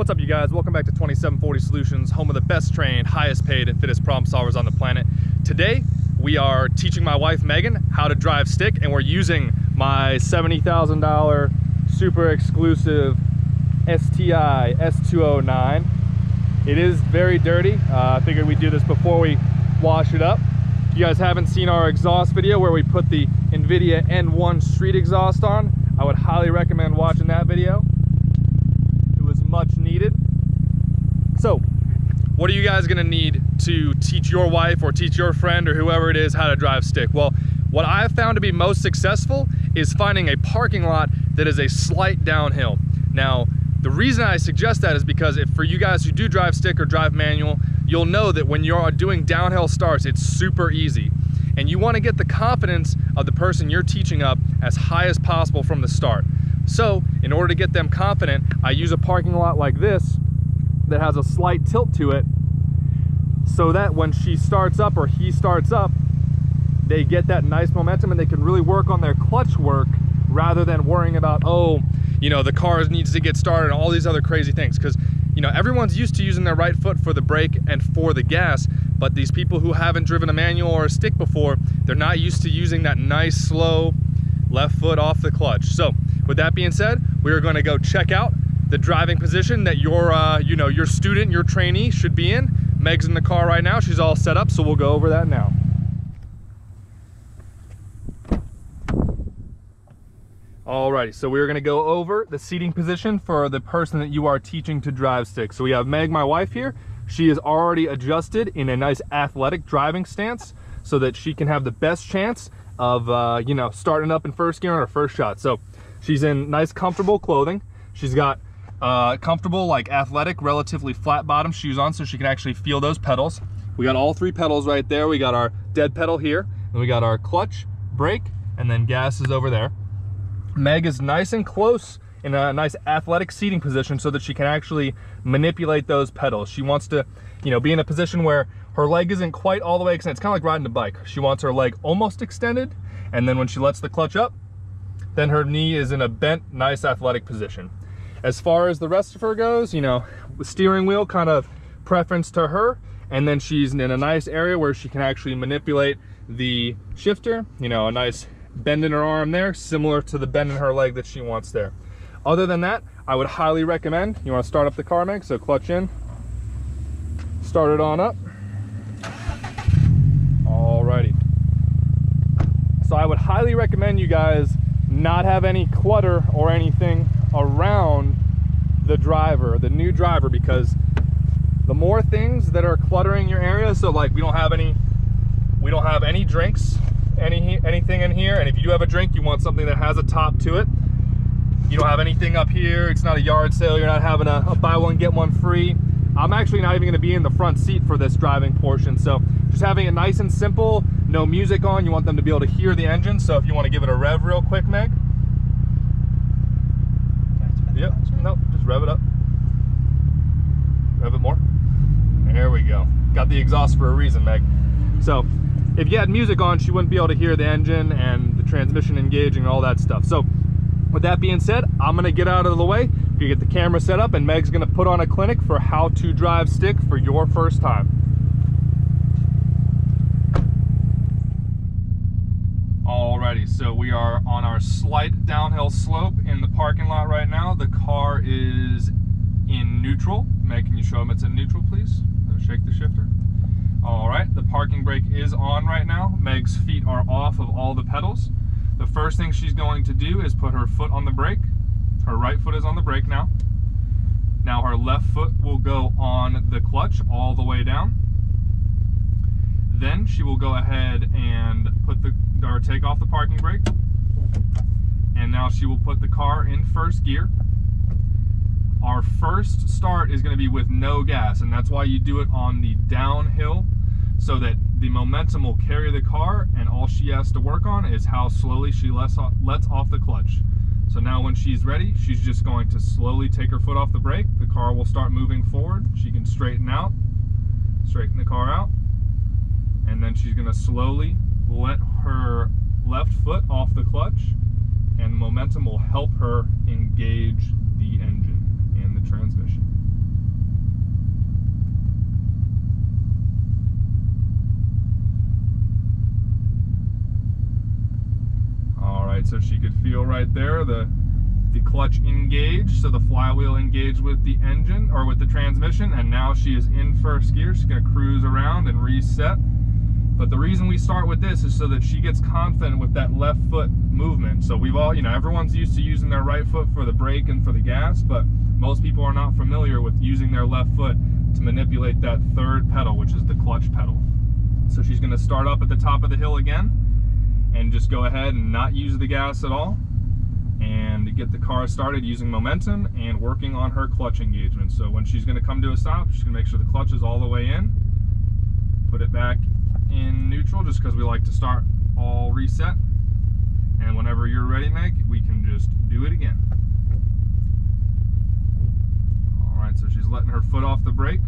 What's up, you guys? Welcome back to 2740 Solutions, home of the best trained, highest paid, and fittest problem solvers on the planet. Today, we are teaching my wife, Megan, how to drive stick, and we're using my $70,000 super exclusive STI S209. It is very dirty. I figured we'd do this before we wash it up. If you guys haven't seen our exhaust video where we put the Nvidia N1 street exhaust on, I would highly recommend watching that video. Much needed. So what are you guys gonna need to teach your wife or teach your friend or whoever it is how to drive stick? Well, what I've found to be most successful is finding a parking lot that is a slight downhill. Now, the reason I suggest that is because if for you guys who do drive stick or drive manual, you'll know that when you're doing downhill starts, it's super easy. And you wanna get the confidence of the person you're teaching up as high as possible from the start. So, in order to get them confident, I use a parking lot like this that has a slight tilt to it so that when she starts up or he starts up, they get that nice momentum and they can really work on their clutch work rather than worrying about, oh, you know, the car needs to get started and all these other crazy things. Because, you know, everyone's used to using their right foot for the brake and for the gas, but these people who haven't driven a manual or a stick before, they're not used to using that nice, slow left foot off the clutch. So, with that being said, we are going to go check out the driving position that your student, your trainee should be in. Meg's in the car right now. She's all set up, so we'll go over that now. Alrighty, so we're going to go over the seating position for the person that you are teaching to drive stick. So we have Meg, my wife, here. She is already adjusted in a nice athletic driving stance so that she can have the best chance of, starting up in first gear on her first shot. So she's in nice, comfortable clothing. She's got comfortable, like athletic, relatively flat bottom shoes on so she can actually feel those pedals. We got all three pedals right there. We got our dead pedal here, and we got our clutch, brake, and then gas is over there. Meg is nice and close in a nice athletic seating position so that she can actually manipulate those pedals. She wants to, be in a position where her leg isn't quite all the way extended. It's kind of like riding a bike. She wants her leg almost extended, and then when she lets the clutch up, then her knee is in a bent, nice athletic position. As far as the rest of her goes, the steering wheel kind of preference to her, and then she's in a nice area where she can actually manipulate the shifter, a nice bend in her arm there, similar to the bend in her leg that she wants there. Other than that, I would highly recommend, you want to start up the car, Meg, so clutch in, start it on up. Alrighty. So I would highly recommend you guys not have any clutter or anything around the new driver, because the more things that are cluttering your area, so like we don't have any drinks, anything in here, and if you do have a drink, you want something that has a top to it. You don't have anything up here. It's not a yard sale. You're not having a buy one get one free. I'm actually not even going to be in the front seat for this driving portion, so just having it nice and simple. No music on. You want them to be able to hear the engine, so if you want to give it a rev real quick, Meg. Yep. Nope, just rev it up. Rev it more. There we go. Got the exhaust for a reason, Meg. So if you had music on, she wouldn't be able to hear the engine and the transmission engaging and all that stuff. So with that being said, I'm going to get out of the way. You get the camera set up, and Meg's going to put on a clinic for how to drive stick for your first time. Alrighty, so we are on our slight downhill slope in the parking lot right now. The car is in neutral. Meg, can you show them it's in neutral, please? Shake the shifter. Alright, the parking brake is on right now. Meg's feet are off of all the pedals. The first thing she's going to do is put her foot on the brake. Her right foot is on the brake now. Now her left foot will go on the clutch all the way down. Then she will go ahead and take off the parking brake, and now she will put the car in first gear. Our first start is going to be with no gas, and that's why you do it on the downhill, so that the momentum will carry the car, and all she has to work on is how slowly she lets off the clutch. So now when she's ready, she's just going to slowly take her foot off the brake. The car will start moving forward. She can straighten the car out. And then she's going to slowly let her left foot off the clutch, and momentum will help her engage the engine and the transmission. right there, the clutch engaged, so the flywheel engaged with the engine, or with the transmission, and now she is in first gear. She's gonna cruise around and reset. But the reason we start with this is so that she gets confident with that left foot movement. So we've all, you know, everyone's used to using their right foot for the brake and for the gas, but most people are not familiar with using their left foot to manipulate that third pedal, which is the clutch pedal. So she's gonna start up at the top of the hill again and just go ahead and not use the gas at all and get the car started using momentum and working on her clutch engagement. So when she's gonna come to a stop, she's gonna make sure the clutch is all the way in, put it back in neutral, just because we like to start all reset, and whenever you're ready, Meg, we can just do it again. Alright, so she's letting her foot off the brake,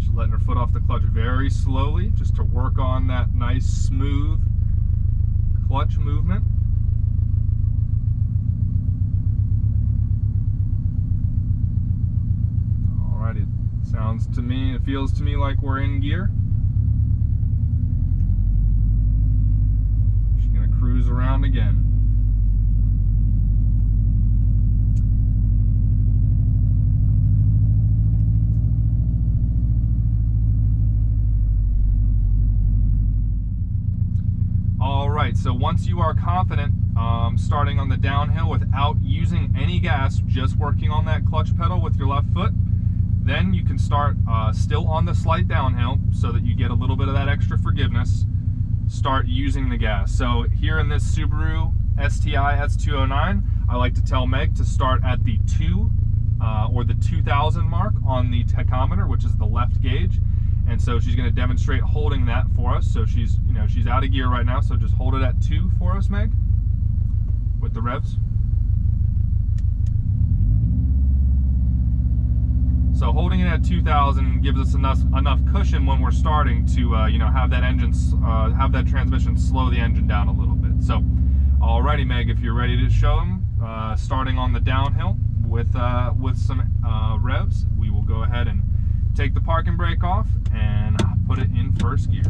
she's letting her foot off the clutch very slowly, just to work on that nice smooth clutch movement. Alright, it sounds to me, it feels to me like we're in gear. Cruise around again. All right, so once you are confident starting on the downhill without using any gas, just working on that clutch pedal with your left foot, then you can start still on the slight downhill so that you get a little bit of that extra forgiveness. Start using the gas. So here in this Subaru STI S209, I like to tell Meg to start at the 2000 mark on the tachometer, which is the left gauge. And so she's going to demonstrate holding that for us. So she's, you know, she's out of gear right now, so just hold it at 2 for us, Meg, with the revs. So holding it at 2,000 gives us enough cushion when we're starting to, you know, have that engine, have that transmission slow the engine down a little bit. So, alrighty, Meg, if you're ready to show them, starting on the downhill with some revs, we will go ahead and take the parking brake off and put it in first gear.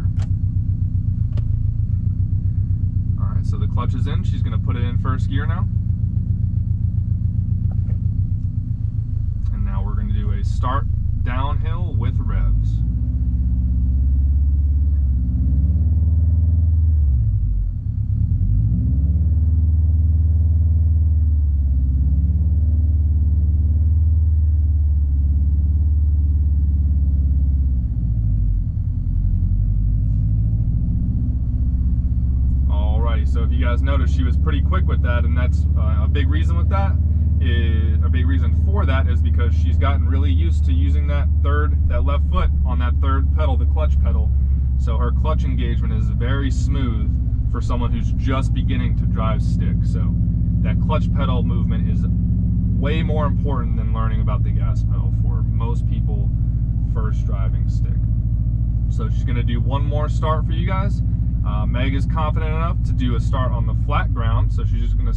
All right, so the clutch is in. She's going to put it in first gear now. Start downhill with revs. Alrighty, so if you guys noticed, she was pretty quick with that, and that's a big reason with that. A big reason for that is because she's gotten really used to using that left foot on that third pedal, the clutch pedal. So her clutch engagement is very smooth for someone who's just beginning to drive stick. So that clutch pedal movement is way more important than learning about the gas pedal for most people first driving stick. So she's going to do one more start for you guys. Meg is confident enough to do a start on the flat ground, so she's just going to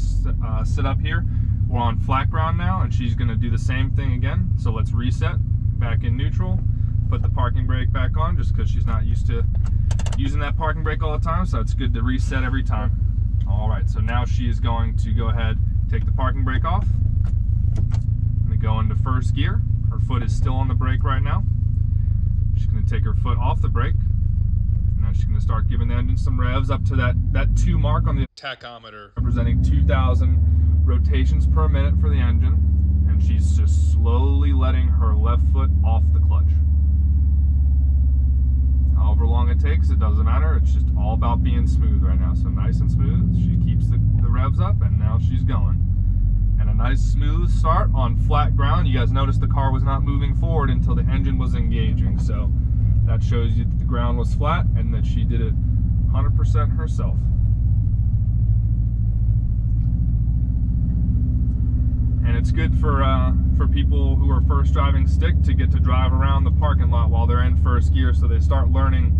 sit up here. We're on flat ground now, and she's going to do the same thing again. So let's reset back in neutral, put the parking brake back on, just because she's not used to using that parking brake all the time, so it's good to reset every time. All right, so now she is going to go ahead, take the parking brake off, going to go into first gear. Her foot is still on the brake right now. She's going to take her foot off the brake. Now she's going to start giving the engine some revs up to that 2 mark on the tachometer, representing 2,000 rotations per minute for the engine, and she's just slowly letting her left foot off the clutch. However long it takes, it doesn't matter. It's just all about being smooth right now. So nice and smooth. She keeps the revs up, and now she's going. And a nice smooth start on flat ground. You guys noticed the car was not moving forward until the engine was engaging. So that shows you that the ground was flat and that she did it 100% herself. And it's good for people who are first driving stick to get to drive around the parking lot while they're in first gear, so they start learning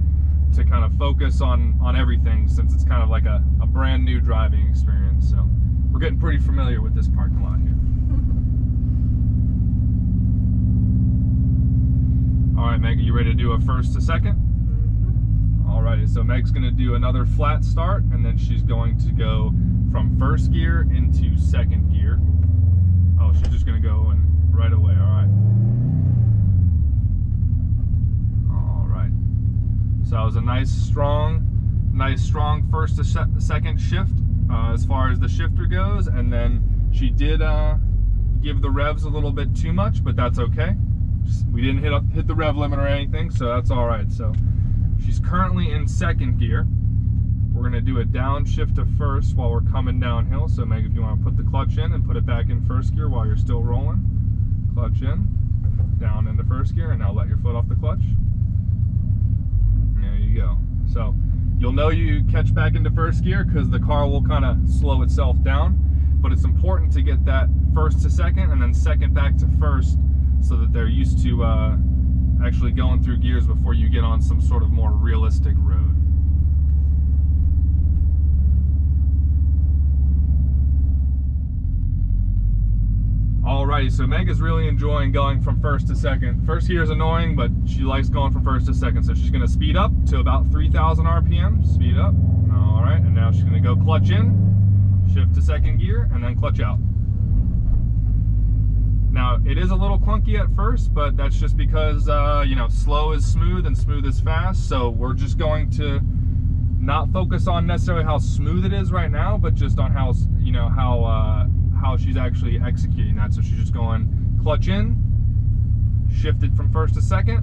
to kind of focus on everything, since it's kind of like a brand new driving experience. So we're getting pretty familiar with this parking lot here. All right, Meg, are you ready to do a first to second? All righty, so Meg's going to do another flat start, and then she's going to go from first gear into second gear. Oh, she's just gonna go in right away. All right. So that was a nice strong first to second shift as far as the shifter goes, and then she did give the revs a little bit too much, but that's okay. We didn't hit the rev limit or anything, so that's all right. So she's currently in second gear. We're gonna do a downshift to first while we're coming downhill. So Meg, if you wanna put the clutch in and put it back in first gear while you're still rolling. Clutch in, down into first gear, and now let your foot off the clutch. There you go. So you'll know you catch back into first gear because the car will kinda slow itself down. But it's important to get that first to second and then second back to first, so that they're used to actually going through gears before you get on some sort of more realistic road. Alrighty, so Meg is really enjoying going from first to second. First gear is annoying, but she likes going from first to second, so she's gonna speed up to about 3,000 RPM, speed up, all right, and now she's gonna go clutch in, shift to second gear, and then clutch out. Now, it is a little clunky at first, but that's just because, you know, slow is smooth and smooth is fast. So we're just going to not focus on necessarily how smooth it is right now, but just on how, you know, how she's actually executing that. So she's just going clutch in, shifted from first to second,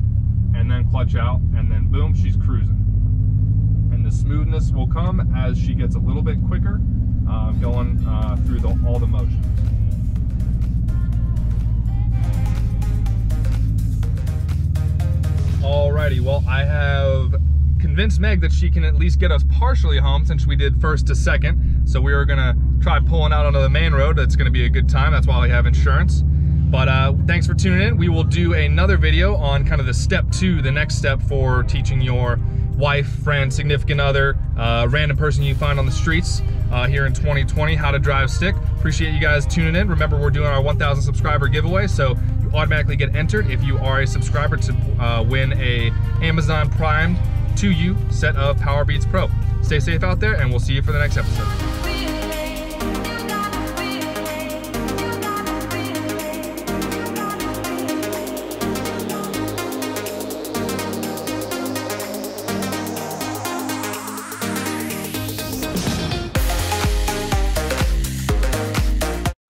and then clutch out, and then boom, she's cruising. And the smoothness will come as she gets a little bit quicker going through all the motions. Alrighty, well, I have convinced Meg that she can at least get us partially home since we did first to second. So we are gonna try pulling out onto the main road. That's gonna be a good time. That's why we have insurance. But thanks for tuning in. We will do another video on kind of the step two, the next step for teaching your wife, friend, significant other, random person you find on the streets here in 2020 how to drive stick. Appreciate you guys tuning in. Remember, we're doing our 1,000 subscriber giveaway. So automatically get entered if you are a subscriber to win a Amazon Prime to you set of Powerbeats Pro. Stay safe out there, and we'll see you for the next episode.